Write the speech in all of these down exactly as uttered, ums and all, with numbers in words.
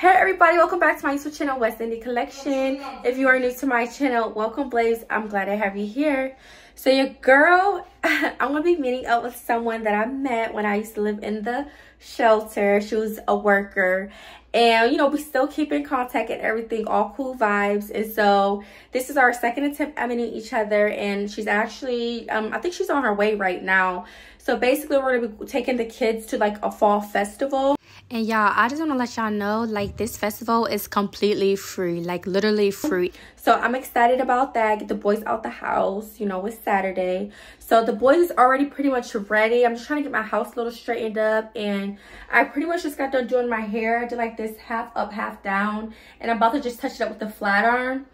Hey everybody, welcome back to my YouTube channel, West Indie Collection. If you are new to my channel, welcome Blaze. I'm glad I have you here. So your girl, I'm gonna be meeting up with someone that I met when I used to live in the shelter. She was a worker, and you know, we still keep in contact and everything, all cool vibes. And so this is our second attempt at meeting each other, and she's actually um I think she's on her way right now. So basically we're gonna be taking the kids to like a fall festival. And y'all, I just want to let y'all know, like, this festival is completely free, like literally free. So I'm excited about that. Get the boys out the house. You know, it's Saturday. So the boys is already pretty much ready. I'm just trying to get my house a little straightened up. And I pretty much just got done doing my hair. I did like this half up, half down. And I'm about to just touch it up with the flat iron.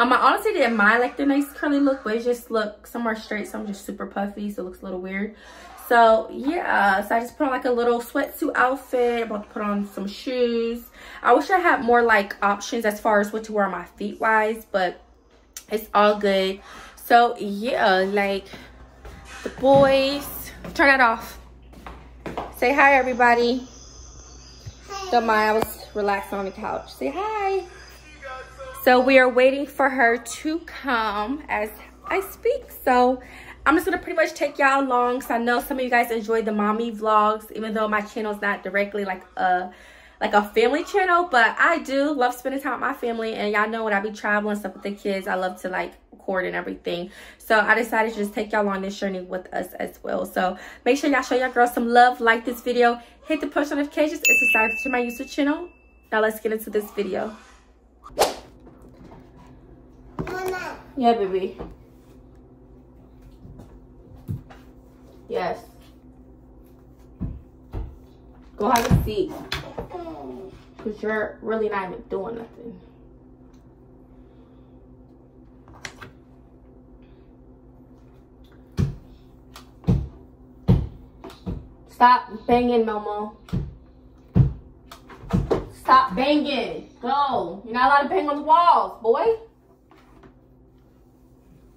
Um, I honestly didn't mind like the nice curly look, but it just looked somewhere straight. So I'm just super puffy. So it looks a little weird. So yeah, so I just put on like a little sweatsuit outfit. I'm about to put on some shoes. I wish I had more like options as far as what to wear on my feet wise, but it's all good. So yeah, like the boys, turn that off. Say hi everybody. Hi. Don't mind, I was relaxing on the couch. Say hi. So we are waiting for her to come as I speak. So I'm just gonna pretty much take y'all along, because I know some of you guys enjoy the mommy vlogs, even though my channel's not directly like a like a family channel, but I do love spending time with my family. And y'all know when I be traveling stuff with the kids, I love to like record and everything. So I decided to just take y'all on this journey with us as well. So make sure y'all show your girls some love, like this video, hit the push notifications, and subscribe to my YouTube channel. Now let's get into this video. Mama. Yeah, baby. Yes. Go have a seat. Because you're really not even doing nothing. Stop banging, Momo. Stop banging. Go. You're not allowed to bang on the walls, boy.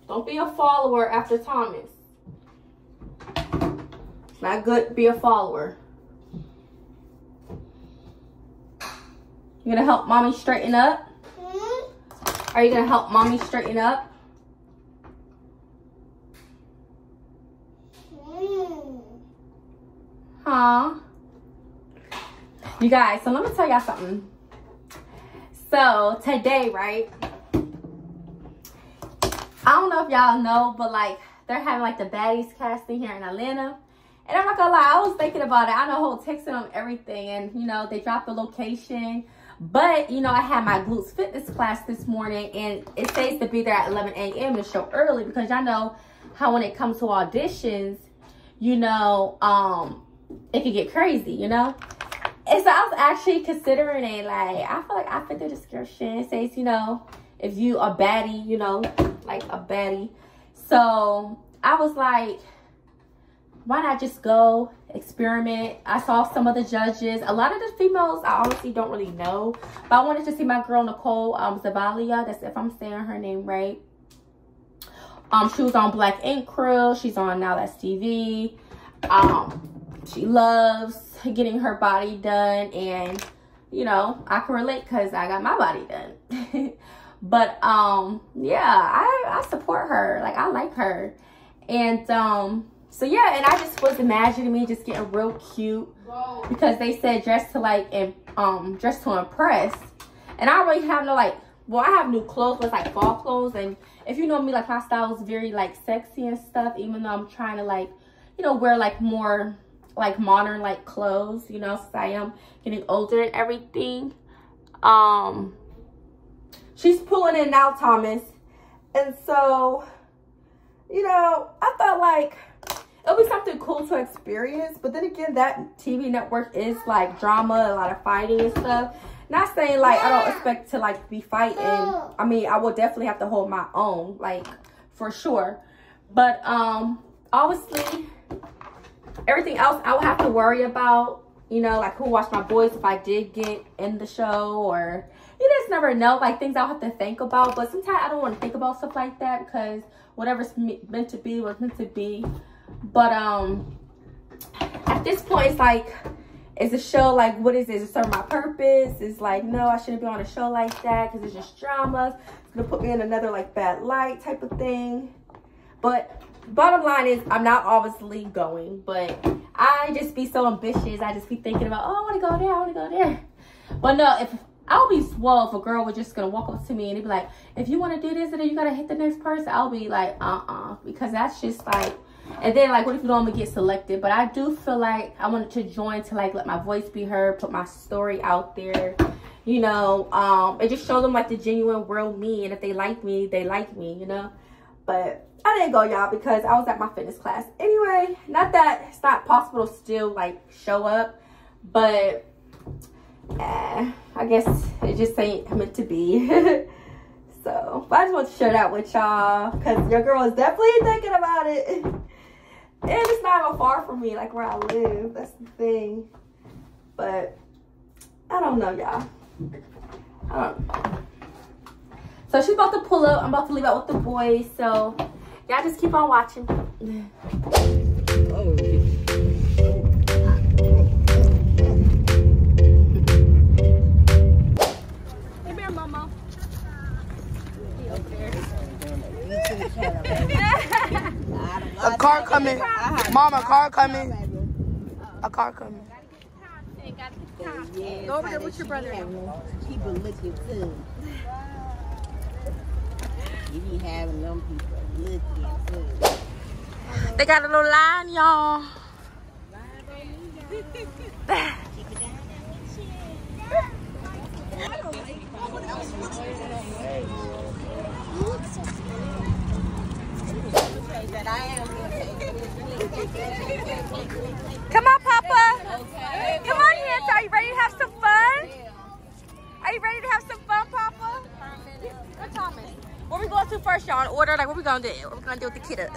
Don't be a follower after Thomas. Not good to be a follower. You gonna help mommy straighten up? Mm-hmm. Are you gonna help mommy straighten up? Mm. Huh? You guys, so let me tell y'all something. So today, right? I don't know if y'all know, but like they're having like the baddies casting here in Atlanta. And I'm not gonna lie, I was thinking about it. I know whole texting them everything, and you know, they dropped the location. But you know, I had my glutes fitness class this morning, and it says to be there at eleven A M to show early, because y'all know how when it comes to auditions, you know, um, it can get crazy, you know? And so I was actually considering it, like, I feel like I fit the description. It says, you know, if you a baddie, you know, like a baddie. So I was like, why not just go experiment? I saw some of the judges. A lot of the females I honestly don't really know, but I wanted to see my girl Nicole um, Zabalia. That's if I'm saying her name right. Um, she was on Black Ink Crew. She's on Now That's T V. Um, she loves getting her body done, and you know, I can relate because I got my body done. But um, yeah, I I support her. Like, I like her, and um. So yeah, and I just was imagining me just getting real cute, because they said dress to like and um dress to impress. And I really have no like, well, I have new clothes, but it's like fall clothes. And if you know me, like my style is very like sexy and stuff, even though I'm trying to like, you know, wear like more like modern like clothes, you know, since I am getting older and everything. Um she's pulling in now, Thomas. And so, you know, I felt like it'll be something cool to experience. But then again, that T V network is like drama, a lot of fighting and stuff. Not saying like I don't expect to like be fighting. I mean, I will definitely have to hold my own, like for sure. But um, obviously, everything else I would have to worry about. You know, like who watched my boys if I did get in the show, or you just never know. Like things I'll have to think about. But sometimes I don't want to think about stuff like that, because whatever's meant to be was meant to be. But um at this point, it's like Is the show like, what is it? Is it serve my purpose? It's like, no, I shouldn't be on a show like that because it's just dramas. It's going to put me in another like bad light type of thing. But bottom line is, I'm not obviously going, but I just be so ambitious. I just be thinking about, oh, I want to go there, I want to go there. But no, if I'll be swole if a girl was just going to walk up to me and they'd be like, if you want to do this and then you got to hit the next person, I'll be like, uh-uh. Because that's just like, and then like, what if you don't get selected? But I do feel like I wanted to join to like let my voice be heard, put my story out there. You know, um, it just showed them like the genuine real me. And if they like me, they like me, you know. But I didn't go, y'all, because I was at my fitness class. Anyway, not that it's not possible to still like show up, but eh, I guess it just ain't meant to be. So, but I just want to share that with y'all because your girl is definitely thinking about it. And it's not even far from me, like where I live. That's the thing. But I don't know, y'all. I don't know. So she's about to pull up. I'm about to leave out with the boys. So y'all just keep on watching. Hey there, Momo. He over there. A car coming. Mama, a car coming. A car coming. Go over there with your brother. People looking too. You be having them people looking good. They got a little line, y'all. Come on, Papa. Come on, Hansa. Are you ready to have some fun? Are you ready to have some fun, Papa? What's Thomas? Where we going to first, y'all? In order, like, what we gonna do? What we gonna do with the kiddos?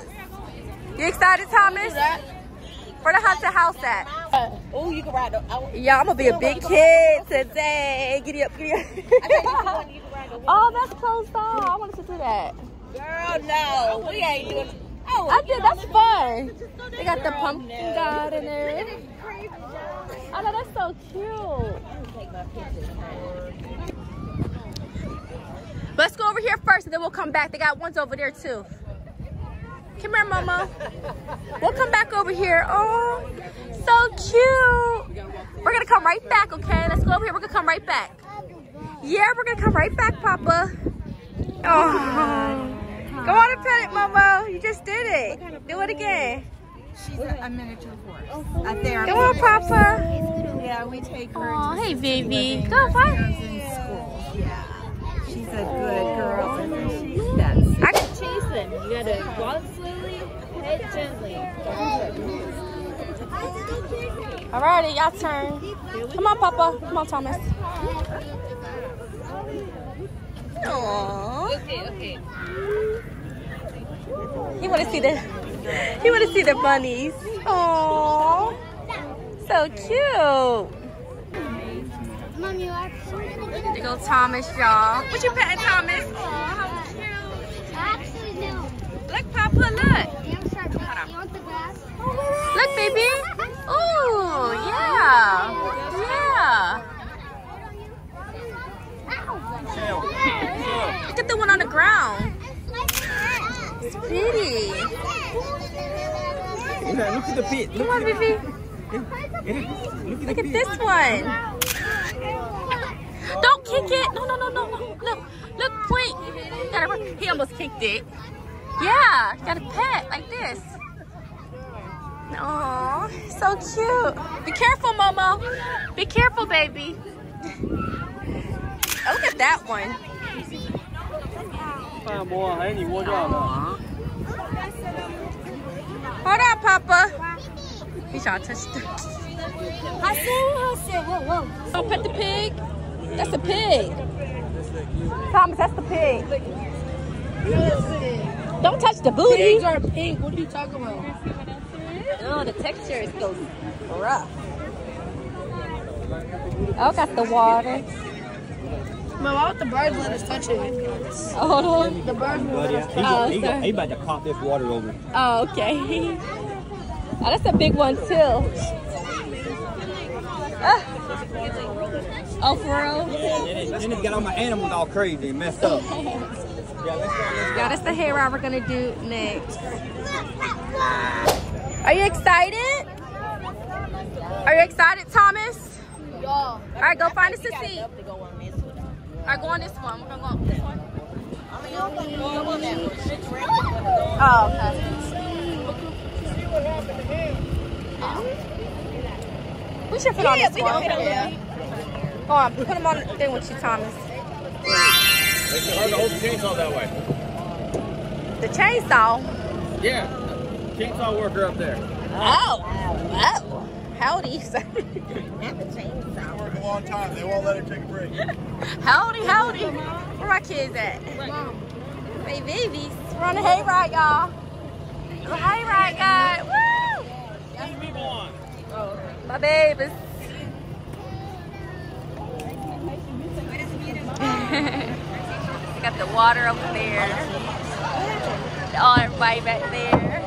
You excited, Thomas? For the Hunter house at? Oh, you can ride the. Y'all, I'm gonna be a big kid today. Giddy up, giddy up. Oh, that's closed off. I wanted to do that. Girl, no, we ain't doing. Oh, I did. That's fun. They got the pumpkin god in there. Oh no, that's so cute. Let's go over here first, and then we'll come back. They got ones over there, too. Come here, Mama. We'll come back over here. Oh, so cute. We're going to come right back, okay? Let's go over here. We're going to come right back. Yeah, we're going to come right back, Papa. Oh. Go on and pet it, Mama. You just did it. Do it again. She's a, a miniature horse. Up there. Go on, Papa. Yeah, we take her. Oh, hey, baby. Go, bye. She's a good girl. She's that. I can chase them. You gotta walk slowly, head gently. Alrighty, y'all turn. Come on, Papa. Come on, Thomas. Aww. Okay, okay. You wanna see the? You wanna see the bunnies? Aww. So cute. There go Thomas, y'all. What you petting, Thomas? Aw, how cute. Actually, no. Look, Papa, look. Look, baby. Ooh, yeah. Yeah. Look at the one on the ground. It's pretty. Look at the feet. Come on, baby. Look at this one. Don't kick it. No, no, no, no, no. Look, look, point. Gotta, he almost kicked it. Yeah, got a pet like this. Aw, so cute. Be careful, Momo. Be careful, baby. Oh, look at that one. Hold on, Papa. He's trying to touch the... I see, I see. Whoa, whoa. Don't pet the pig. That's a pig. Thomas, that's the pig. Listen. Don't touch the booty. Pigs are pink. What are you talking about? Oh, the texture is so rough. Oh, got the water. Mom, why would the birds let us touch it? Oh, hold on. The birds will let us touch it. Oh, he, got, he about to pop this water over. Oh, okay. Oh, that's a big one, too. Uh. Oh, for real? Then it got all my animals all crazy and messed up. Yeah, that's the hair rod we're gonna do next. Are you excited? Are you excited, Thomas? Yeah. All right, go find us a seat. All right, go on this one. We're gonna go on this one. Oh, okay. We should put on this one. Go on, put them on the thing with you, Thomas. It's hard to hold the chainsaw that way. The chainsaw? Yeah. Chainsaw worker up there. Oh. Oh. Howdy. Not the chainsaw. I work a long time. They won't let her take a break. Howdy, howdy. Where my kids at? Hey, babies. We're on a hayride, y'all. The hayride, guys. Woo! My babies. We got the water over there. Oh, everybody back there.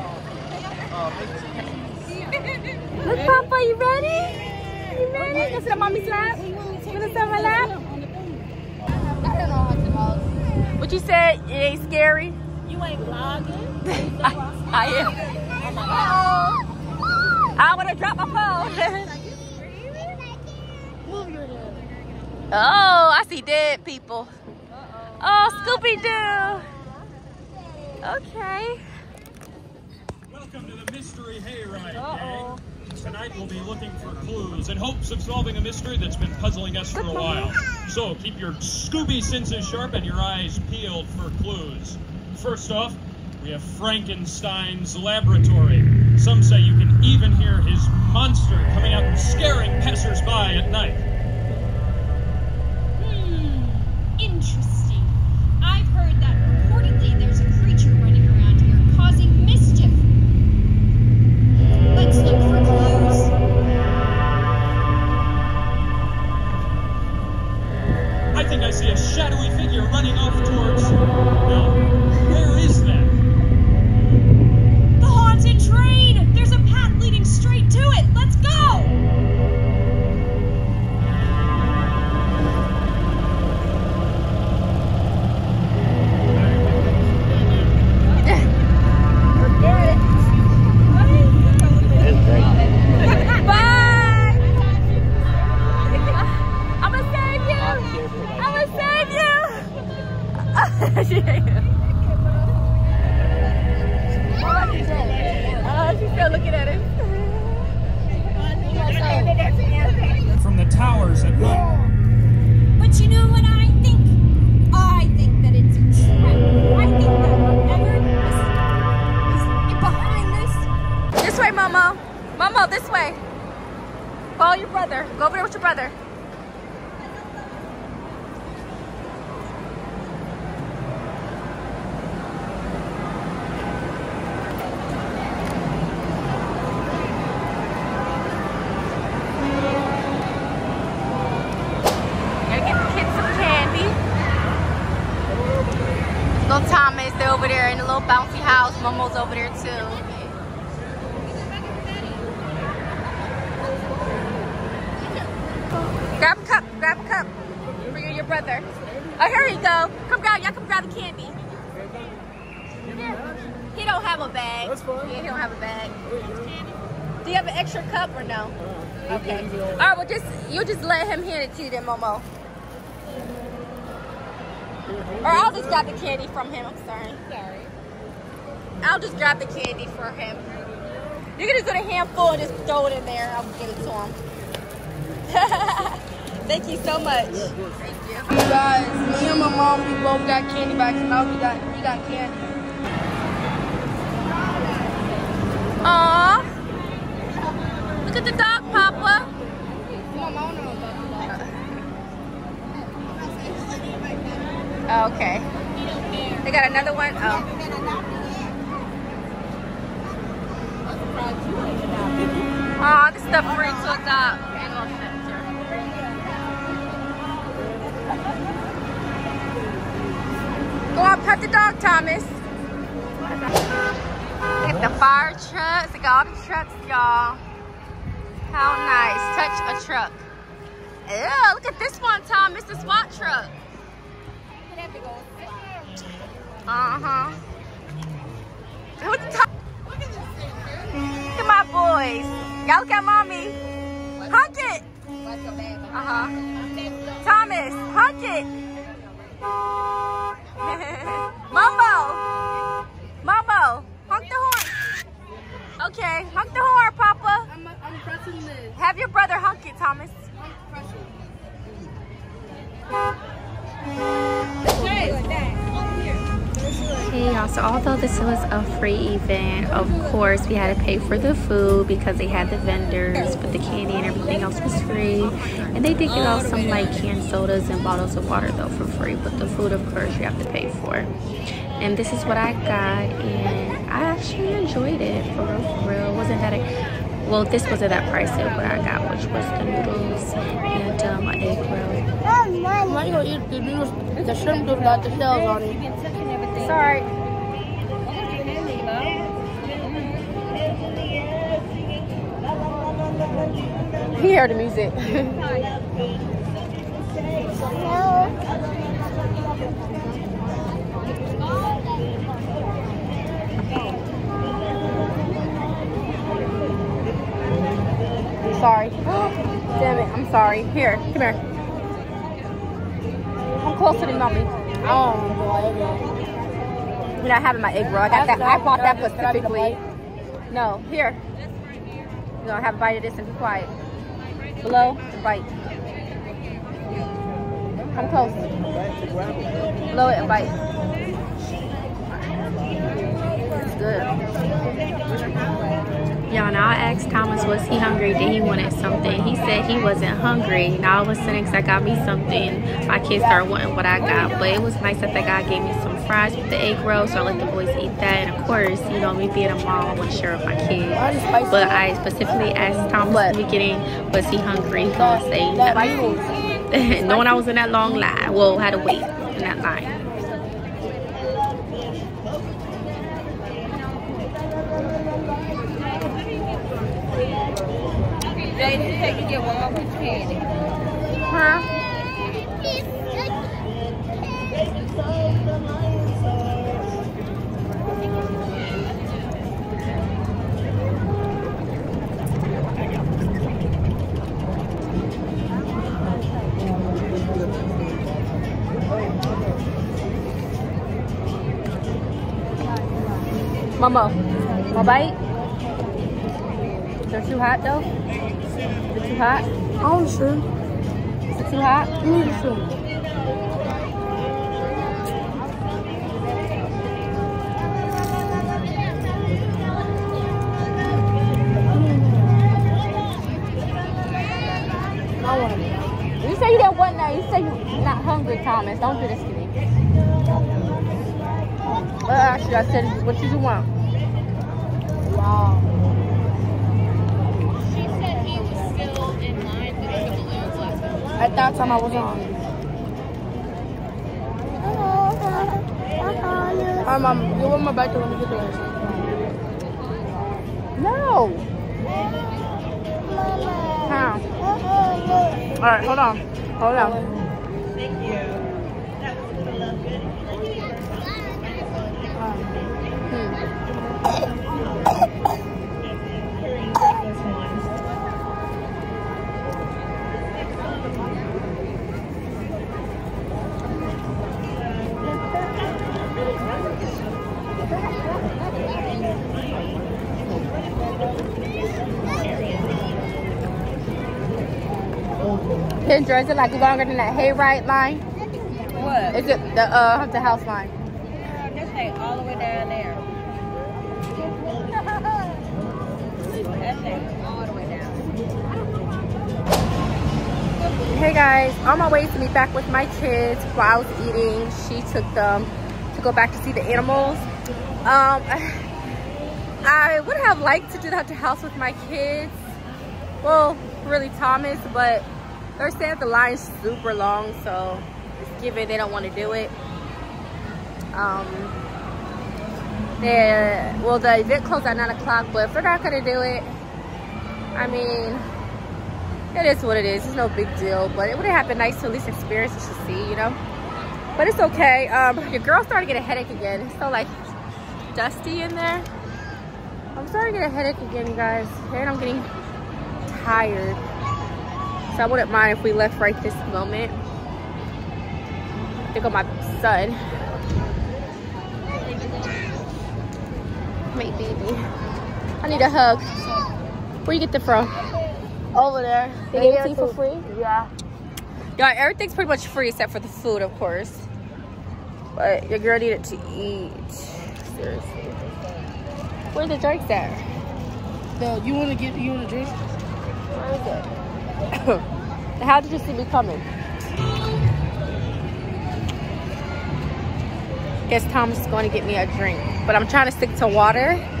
Look, Papa, you ready? You ready? You want to sit on mommy's lap? You want to sit on my lap? What you said? It ain't scary? You ain't vlogging. I, I am. Uh-oh. I want to drop my phone. Oh, I see dead people. Oh, Scooby-Doo. Okay. Welcome to the mystery hayride. Uh-oh. Tonight we'll be looking for clues in hopes of solving a mystery that's been puzzling us for a while. So keep your Scooby senses sharp and your eyes peeled for clues. First off, we have Frankenstein's laboratory. Some say you can even hear his monster coming out and scaring passers-by at night. Hmm, interesting. I've heard that reportedly there's a creature running around here causing mischief. Let's look for clues. I think I see a shadowy figure running off towards... Well, where is that? Train! There's a path leading straight to it! Let's go! Bye! I'm gonna save you! I'm gonna save you! She's still looking at it. From the towers at night. But you know what I think? I think that it's a trap. I think that whatever is behind this. This way, Momo. Momo, this way. Follow your brother. Go over there with your brother. Momo's over there too. Grab a cup, grab a cup for you and your brother. Oh, here you go. Come grab, y'all come grab the candy. He don't have a bag. Yeah, he don't have a bag. Do you have an extra cup or no? Okay. All right, well just you just let him hand it to you then, Momo. Or I'll just grab the candy from him. I'm sorry. Sorry. I'll just grab the candy for him. You can just get a handful and just throw it in there. I'll give it to him. Thank you so much. Thank you. You guys, me and my mom, we both got candy bags. Now we got, we got candy. Aww. Look at the dog, Papa. Uh, okay. They got another one? Oh. Oh, this stuff free to adopt. Animal shelter. Go on, pet the dog, Thomas. Look at the fire trucks. They got all the trucks, y'all. How nice. Touch a truck. Yeah, look at this one, Tom. It's the spot truck. Uh-huh. Look at this thing, dude. Look at my boys. Y'all look at mommy. Hug it. Uh-huh. Thomas, hug it. Momo. Momo, honk the horn. Okay, honk the horn, Papa. I'm, I'm pressing this. Have your brother honk it, Thomas. I'm pressing this. Hey y'all, so although this was a free event, of course we had to pay for the food because they had the vendors, but the candy and everything else was free. And they did give out some like canned sodas and bottles of water though for free, but the food of course you have to pay for. And this is what I got, and I actually enjoyed it for real, for real. Wasn't that a well, this wasn't that price of what I got, which was the noodles and um, an egg roll. I'm not gonna eat the noodles. The shrimp do not the shells on it. Sorry. He heard the music. I'm sorry. Damn it, I'm sorry. Here, come here. I'm closer to mommy. Oh boy. You're not having my egg roll. I got that. I bought that specifically. No, here. You're gonna have a bite of this and be quiet. Below the bite. Come close. Blow it and bite. It's good. Y'all, now I asked Thomas, was he hungry? Did he wanted something? He said he wasn't hungry. Now all of a sudden, I got me something. My kids started wanting what I got, but it was nice that the guy gave me some fries with the egg roll, so I let the boys eat that. And of course, you know, me being a mom, I want to share with my kids. But I specifically asked Thomas what? In the beginning, was he hungry? He couldn't say nothing. Knowing I was in that long line, well, had to wait in that line. Jayden, take and get one more piece of candy. Huh? Momo, my bite? They're too hot though? They're too hot? I don't sure. Is it too hot? Mm, it's too hot. You say you didn't want that. You say you're not hungry, Thomas. Don't do this to me. But actually, I said, what you do want? Wow. She said he was still in line with the balloons last time. At that time, I was on. Hello. Hi, Mom. You want my back to when we get there? No. How? All right, hold on, hold on. Thank you. That was gonna look good. Kendra, is it like longer than that hayride line? What? Is it the uh the house line? Yeah, this thing all the way down there. That thing all the way down. Hey guys, on my way to meet back with my kids. While I was eating, she took them to go back to see the animals. Um, I would have liked to do that to house with my kids. Well, really Thomas, but they're saying the line's super long, so it's given they don't want to do it. Um, they, well, the event closed at nine o'clock, but if they're not going to do it, I mean, it is what it is. It's no big deal, but it would have been nice to at least experience it to see, you know. But it's okay. Um, your girl started to get a headache again. It's so like dusty in there. I'm starting to get a headache again, guys, and I'm getting tired. So I wouldn't mind if we left right this moment. There go my son. My baby. I need a hug. Where you get that from? Over there. They gave it to you for free? Yeah. Y'all, everything's pretty much free except for the food, of course. But your girl needed to eat. Seriously. Where the drinks at? The, you want to get you want a drink? Where is it? How did you see me coming? Guess Tom's going to get me a drink. But I'm trying to stick to water